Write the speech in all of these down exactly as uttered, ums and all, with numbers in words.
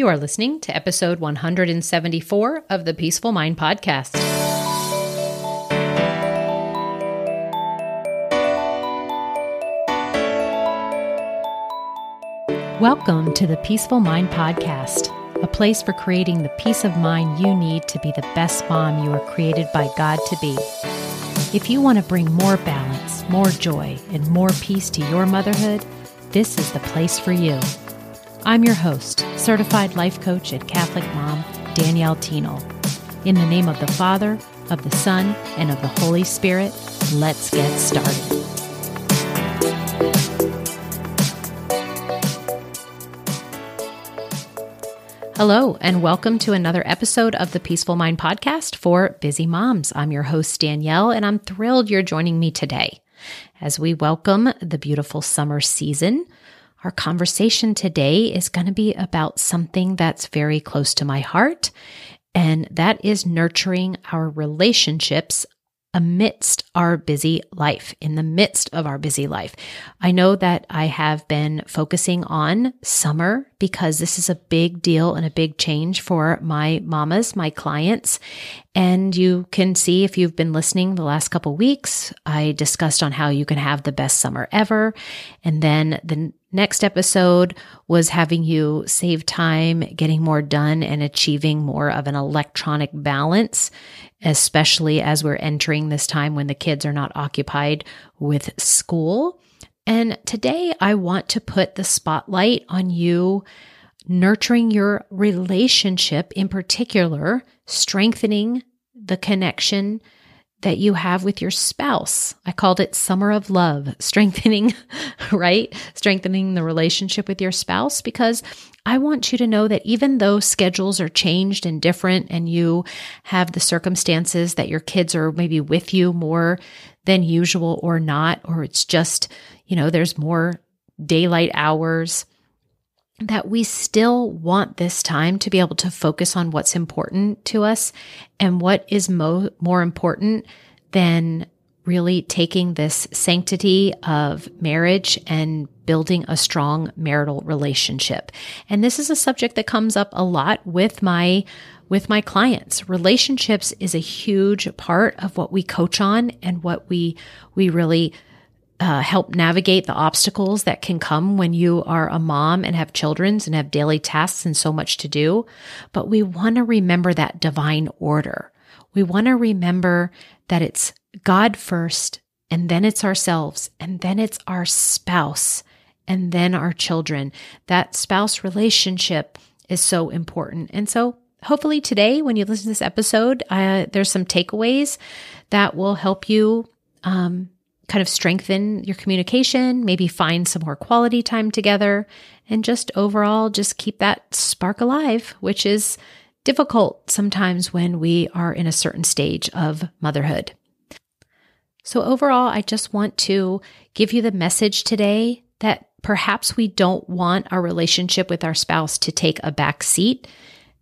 You are listening to episode one hundred seventy-four of the Peaceful Mind Podcast. Welcome to the Peaceful Mind Podcast, a place for creating the peace of mind you need to be the best mom you are created by God to be. If you want to bring more balance, more joy, and more peace to your motherhood, this is the place for you. I'm your host, certified life coach and Catholic mom, Danielle Thienel. In the name of the Father, of the Son, and of the Holy Spirit, let's get started. Hello, and welcome to another episode of the Peaceful Mind Podcast for Busy Moms. I'm your host, Danielle, and I'm thrilled you're joining me today. As we welcome the beautiful summer season, our conversation today is going to be about something that's very close to my heart, and that is nurturing our relationships amidst our busy life, in the midst of our busy life. I know that I have been focusing on summer because this is a big deal and a big change for my mamas, my clients. And you can see if you've been listening the last couple weeks, I discussed on how you can have the best summer ever. And then the next episode was having you save time, getting more done, and achieving more of an electronic balance, especially as we're entering this time when the kids are not occupied with school. And today I want to put the spotlight on you nurturing your relationship, in particular, strengthening the connection that you have with your spouse. I called it Summer of Love, strengthening, right? Strengthening the relationship with your spouse, because I want you to know that even though schedules are changed and different and you have the circumstances that your kids are maybe with you more than usual or not, or it's just, you know, there's more daylight hours, that we still want this time to be able to focus on what's important to us and what is mo- more important than really taking this sanctity of marriage and building a strong marital relationship. And this is a subject that comes up a lot with my with my clients. Relationships is a huge part of what we coach on and what we we really Uh, help navigate the obstacles that can come when you are a mom and have children and have daily tasks and so much to do. But we want to remember that divine order. We want to remember that it's God first, and then it's ourselves, and then it's our spouse, and then our children. That spouse relationship is so important. And so hopefully today, when you listen to this episode, uh, there's some takeaways that will help you um, kind of strengthen your communication, maybe find some more quality time together, and just overall just keep that spark alive, which is difficult sometimes when we are in a certain stage of motherhood. So overall, I just want to give you the message today that perhaps we don't want our relationship with our spouse to take a back seat,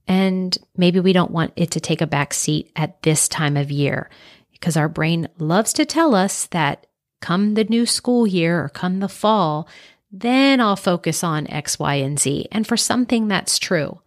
and maybe we don't want it to take a back seat at this time of year, because our brain loves to tell us that come the new school year or come the fall, then I'll focus on X, Y, and Z. And for something that's true.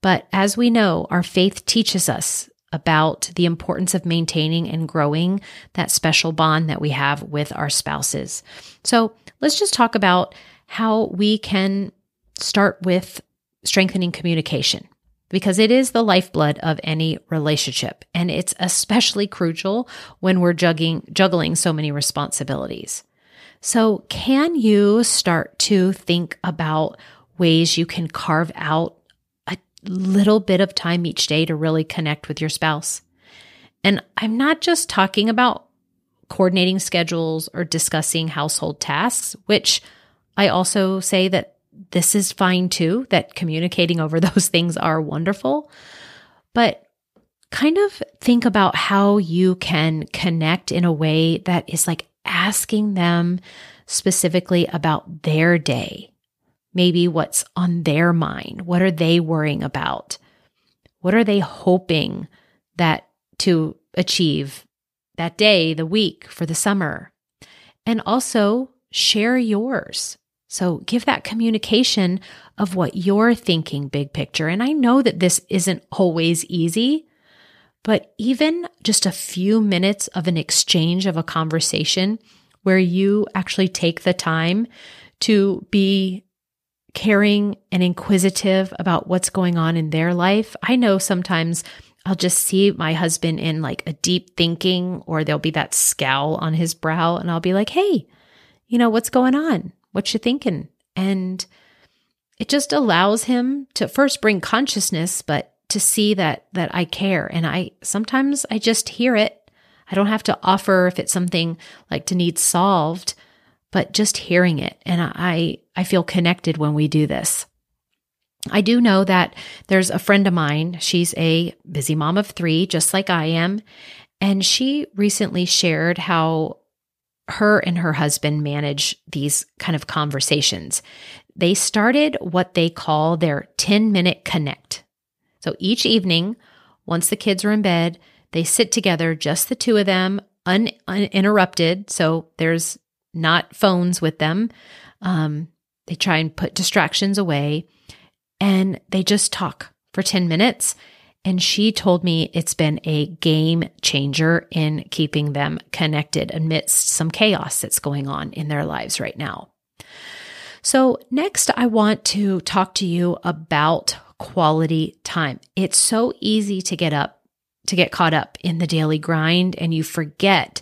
But as we know, our faith teaches us about the importance of maintaining and growing that special bond that we have with our spouses. So let's just talk about how we can start with strengthening communication, because it is the lifeblood of any relationship. And it's especially crucial when we're juggling, juggling so many responsibilities. So can you start to think about ways you can carve out a little bit of time each day to really connect with your spouse? And I'm not just talking about coordinating schedules or discussing household tasks, which I also say that this is fine too, that communicating over those things are wonderful, but kind of think about how you can connect in a way that is like asking them specifically about their day, maybe what's on their mind, what are they worrying about, what are they hoping that to achieve that day, the week, for the summer, and also share yours. So give that communication of what you're thinking big picture. And I know that this isn't always easy, but even just a few minutes of an exchange of a conversation where you actually take the time to be caring and inquisitive about what's going on in their life. I know sometimes I'll just see my husband in like a deep thinking, or there'll be that scowl on his brow, and I'll be like, hey, you know, what's going on? What you thinking? And it just allows him to first bring consciousness, but to see that that I care. And I sometimes I just hear it. I don't have to offer if it's something like to need solved, but just hearing it. And I I feel connected when we do this. I do know that there's a friend of mine, she's a busy mom of three, just like I am. And she recently shared how her and her husband manage these kind of conversations. They started what they call their ten minute connect. So each evening, once the kids are in bed, they sit together, just the two of them, un- uninterrupted. So there's not phones with them. Um, they try and put distractions away. And they just talk for ten minutes. And she told me it's been a game changer in keeping them connected amidst some chaos that's going on in their lives right now. So next, I want to talk to you about quality time. It's so easy to get up, to get caught up in the daily grind, and you forget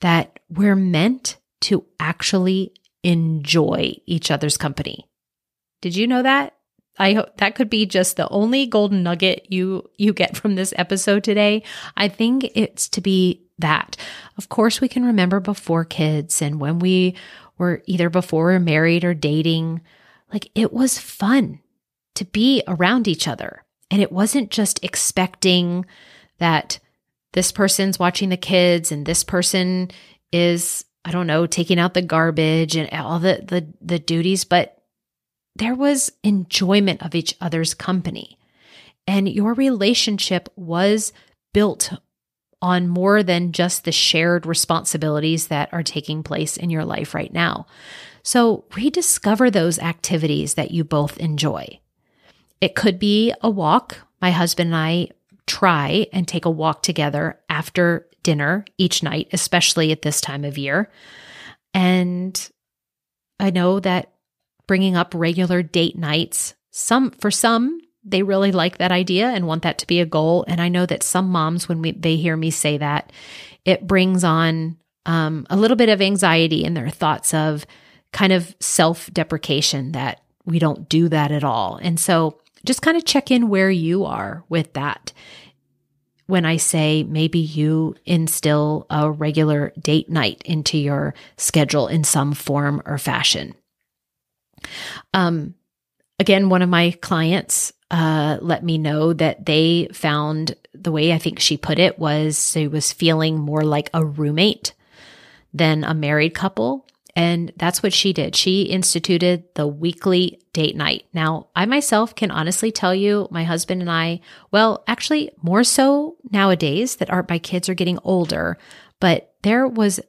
that we're meant to actually enjoy each other's company. Did you know that? I hope that could be just the only golden nugget you you get from this episode today. I think it's to be that. Of course, we can remember before kids and when we were either before we were married or dating, like it was fun to be around each other. And it wasn't just expecting that this person's watching the kids and this person is, I don't know, taking out the garbage and all the the, the duties, but there was enjoyment of each other's company, and your relationship was built on more than just the shared responsibilities that are taking place in your life right now. So rediscover those activities that you both enjoy. It could be a walk. My husband and I try and take a walk together after dinner each night, especially at this time of year. And I know that bringing up regular date nights. Some, for some, they really like that idea and want that to be a goal. And I know that some moms, when we, they hear me say that, it brings on um, a little bit of anxiety in their thoughts of kind of self-deprecation that we don't do that at all. And so just kind of check in where you are with that. When I say maybe you instill a regular date night into your schedule in some form or fashion. Um, again, one of my clients, uh, let me know that they found the way I think she put it was she was feeling more like a roommate than a married couple. And that's what she did. She instituted the weekly date night. Now, I myself can honestly tell you, my husband and I, well, actually more so nowadays that our, my kids are getting older, but there was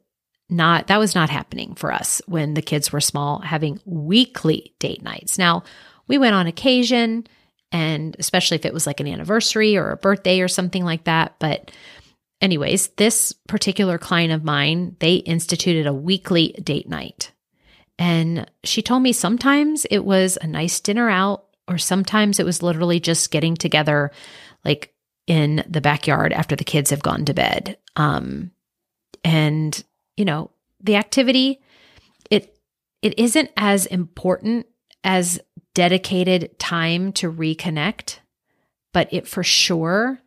Not that was not happening for us when the kids were small, having weekly date nights. Now, we went on occasion, and especially if it was like an anniversary or a birthday or something like that. But anyways, this particular client of mine, they instituted a weekly date night. And she told me sometimes it was a nice dinner out, or sometimes it was literally just getting together like in the backyard after the kids have gone to bed. Um, and you know, the activity, it it isn't as important as dedicated time to reconnect, but it for sure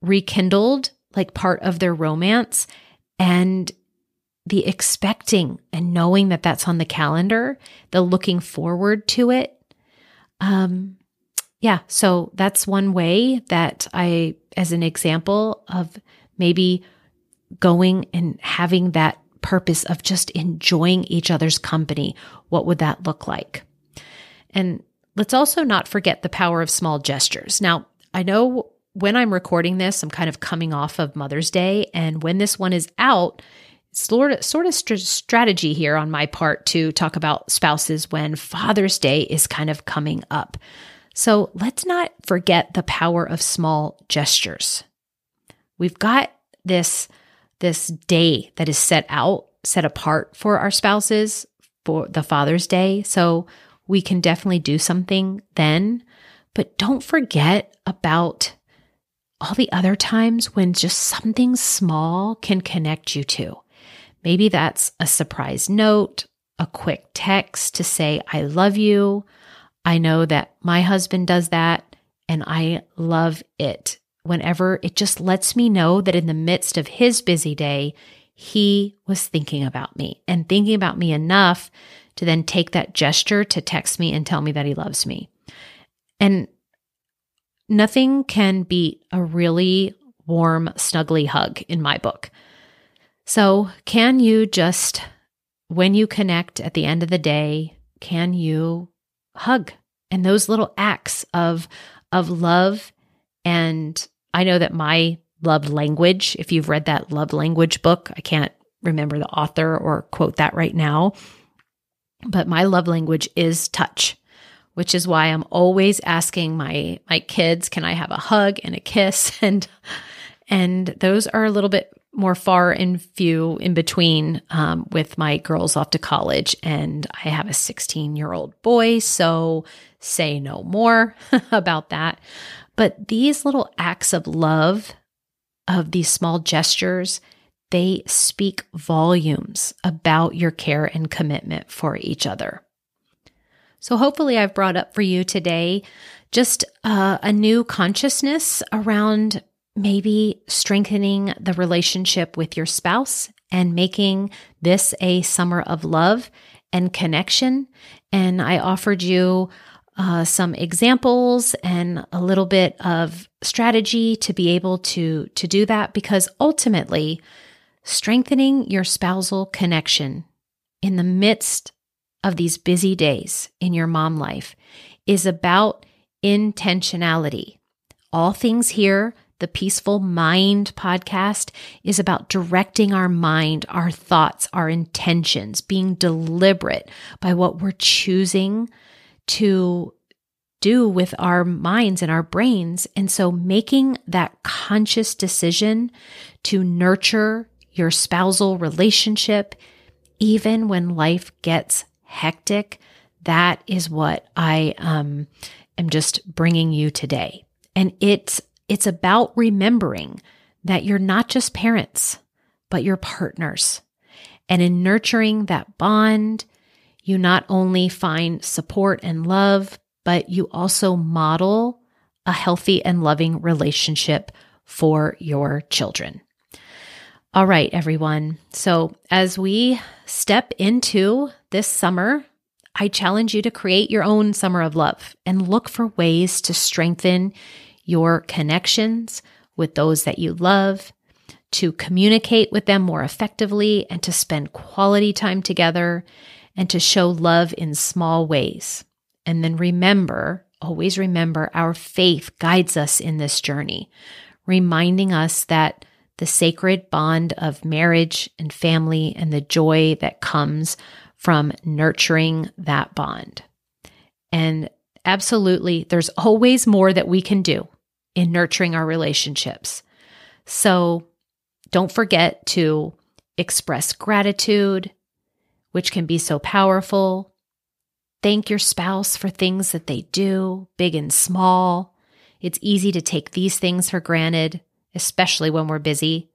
rekindled like part of their romance. And the expecting and knowing that that's on the calendar, the looking forward to it. Um, yeah, so that's one way that I, as an example of maybe going and having that purpose of just enjoying each other's company, what would that look like? And let's also not forget the power of small gestures. Now, I know when I'm recording this, I'm kind of coming off of Mother's Day. And when this one is out, sort of, sort of st- strategy here on my part to talk about spouses when Father's Day is kind of coming up. So let's not forget the power of small gestures. We've got this, this day that is set out, set apart for our spouses for the Father's Day. So we can definitely do something then, but don't forget about all the other times when just something small can connect you to. Maybe that's a surprise note, a quick text to say, I love you. I know that my husband does that, and I love it. Whenever it just lets me know that in the midst of his busy day, he was thinking about me and thinking about me enough to then take that gesture to text me and tell me that he loves me. And nothing can beat a really warm, snuggly hug in my book. So can you just, when you connect at the end of the day, can you hug? And those little acts of, of love. And I know that my love language, if you've read that love language book, I can't remember the author or quote that right now, but my love language is touch, which is why I'm always asking my, my kids, can I have a hug and a kiss? And, and those are a little bit more far and few in between um, with my girls off to college. And I have a sixteen-year-old boy, so say no more about that. But these little acts of love, of these small gestures, they speak volumes about your care and commitment for each other. So hopefully I've brought up for you today just uh, a new consciousness around maybe strengthening the relationship with your spouse and making this a summer of love and connection. And I offered you uh, some examples and a little bit of strategy to be able to, to do that, because ultimately strengthening your spousal connection in the midst of these busy days in your mom life is about intentionality. All Things Here, the Peaceful Mind podcast, is about directing our mind, our thoughts, our intentions, being deliberate by what we're choosing to do with our minds and our brains. And so making that conscious decision to nurture your spousal relationship, even when life gets hectic, that is what I um, am just bringing you today. And it's It's about remembering that you're not just parents, but you're partners. And in nurturing that bond, you not only find support and love, but you also model a healthy and loving relationship for your children. All right, everyone. So as we step into this summer, I challenge you to create your own summer of love and look for ways to strengthen your connections with those that you love, to communicate with them more effectively, and to spend quality time together, and to show love in small ways. And then remember, always remember, our faith guides us in this journey, reminding us that the sacred bond of marriage and family and the joy that comes from nurturing that bond. And absolutely, there's always more that we can do in nurturing our relationships. So don't forget to express gratitude, which can be so powerful. Thank your spouse for things that they do, big and small. It's easy to take these things for granted, especially when we're busy.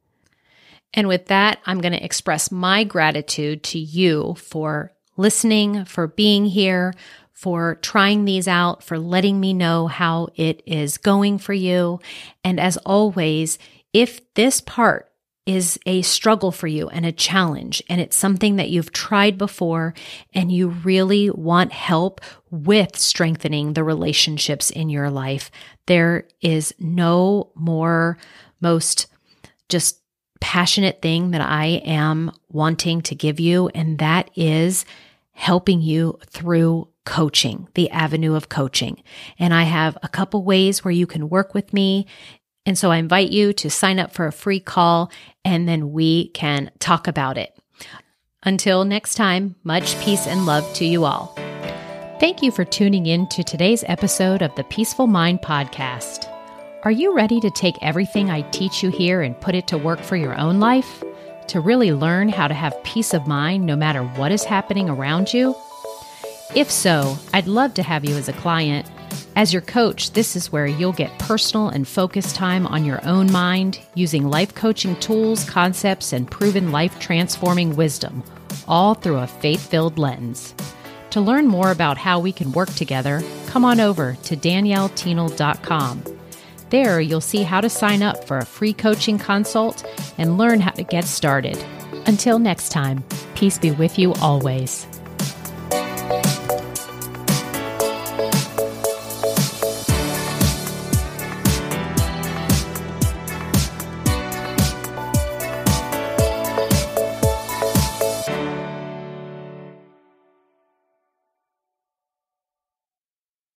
And with that, I'm going to express my gratitude to you for listening, for being here, for trying these out, for letting me know how it is going for you. And as always, if this part is a struggle for you and a challenge, and it's something that you've tried before and you really want help with strengthening the relationships in your life, there is no more most just passionate thing that I am wanting to give you, and that is helping you through coaching, the avenue of coaching. And I have a couple ways where you can work with me And so I invite you to sign up for a free call, and then we can talk about it. Until next time, much peace and love to you all. Thank you for tuning in to today's episode of the Peaceful Mind Podcast. Are you ready to take everything I teach you here and put it to work for your own life? To really learn how to have peace of mind no matter what is happening around you? If so, I'd love to have you as a client. As your coach, this is where you'll get personal and focused time on your own mind using life coaching tools, concepts, and proven life-transforming wisdom, all through a faith-filled lens. To learn more about how we can work together, come on over to danielle thienel dot com. There, you'll see how to sign up for a free coaching consult and learn how to get started. Until next time, peace be with you always.